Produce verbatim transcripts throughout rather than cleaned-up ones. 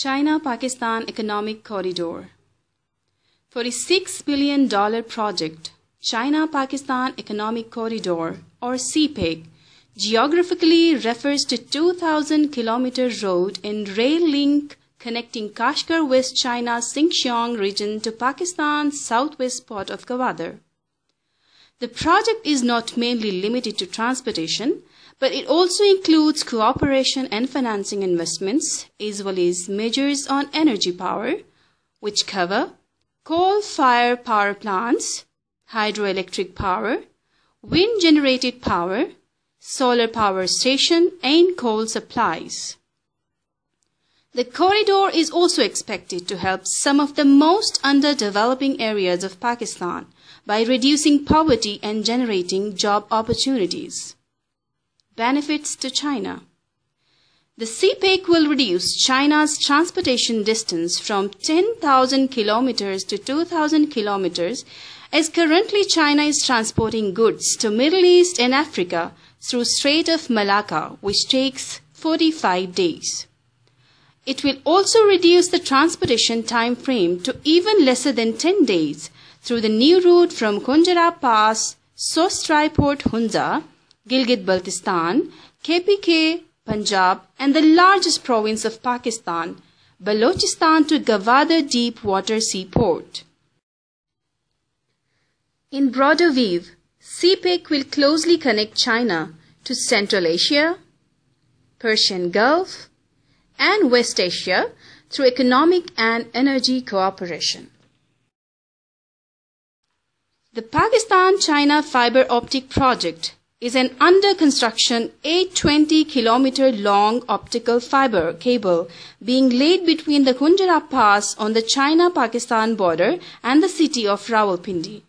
China-Pakistan Economic Corridor. forty-six billion dollar project, China-Pakistan Economic Corridor, or C P E C, geographically refers to two thousand kilometer road and rail link connecting Kashgar, West China's Xinjiang region to Pakistan's southwest port of Gwadar. The project is not mainly limited to transportation, but it also includes cooperation and financing investments, as well as measures on energy power, which cover coal-fired power plants, hydroelectric power, wind-generated power, solar power station, and coal supplies. The corridor is also expected to help some of the most underdeveloping areas of Pakistan by reducing poverty and generating job opportunities. Benefits to China. The C P E C will reduce China's transportation distance from ten thousand kilometers to two thousand kilometers, as currently China is transporting goods to Middle East and Africa through Strait of Malacca, which takes forty-five days. It will also reduce the transportation time frame to even lesser than ten days through the new route from Khunjerab Pass, Sostriport, Hunza, Gilgit Baltistan, K P K, Punjab, and the largest province of Pakistan, Balochistan, to Gwadar deep water seaport. In broader view, C P E C will closely connect China to Central Asia, Persian Gulf, and West Asia through economic and energy cooperation. The Pakistan-China fiber optic project is an under-construction eight hundred twenty kilometer long optical fiber cable being laid between the Khunjerab Pass on the China-Pakistan border and the city of Rawalpindi.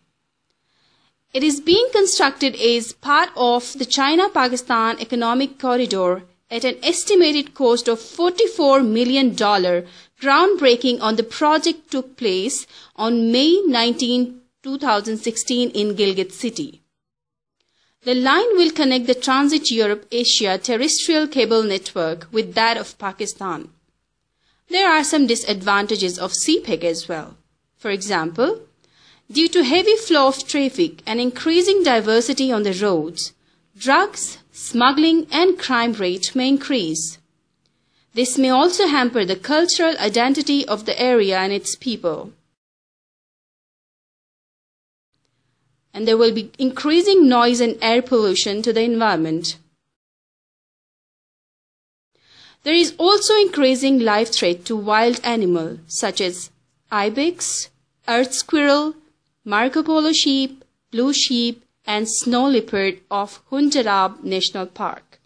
It is being constructed as part of the China-Pakistan Economic Corridor at an estimated cost of forty-four million dollars. Groundbreaking on the project took place on May nineteenth, two thousand sixteen in Gilgit City. The line will connect the Transit Europe-Asia terrestrial cable network with that of Pakistan. There are some disadvantages of C P E C as well. For example, due to heavy flow of traffic and increasing diversity on the roads, drugs, smuggling and crime rate may increase. This may also hamper the cultural identity of the area and its people. And there will be increasing noise and air pollution to the environment. There is also increasing life threat to wild animals such as ibex, earth squirrel, Marco Polo sheep, blue sheep, and snow leopard of Khunjerab National Park.